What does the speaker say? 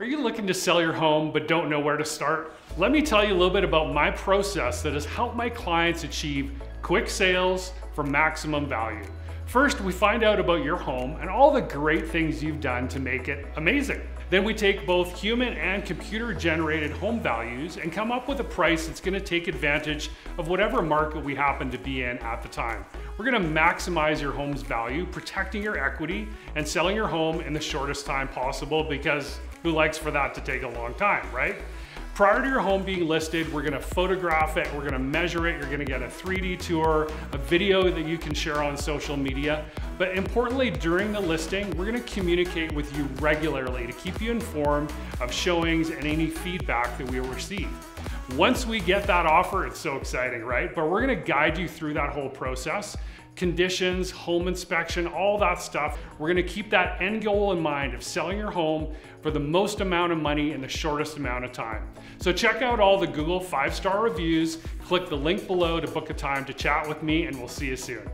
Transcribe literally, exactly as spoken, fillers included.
Are you looking to sell your home but don't know where to start? Let me tell you a little bit about my process that has helped my clients achieve quick sales for maximum value. First, we find out about your home and all the great things you've done to make it amazing. Then we take both human and computer generated home values and come up with a price that's going to take advantage of whatever market we happen to be in at the time. We're going to maximize your home's value, protecting your equity and selling your home in the shortest time possible, because who likes for that to take a long time, right? Prior to your home being listed, we're gonna photograph it, we're gonna measure it, you're gonna get a three D tour, a video that you can share on social media. But importantly, during the listing, we're gonna communicate with you regularly to keep you informed of showings and any feedback that we receive. Once we get that offer, it's so exciting, right? But we're gonna guide you through that whole process. Conditions, home inspection, all that stuff. We're gonna keep that end goal in mind of selling your home for the most amount of money in the shortest amount of time. So check out all the Google five-star reviews, click the link below to book a time to chat with me, and we'll see you soon.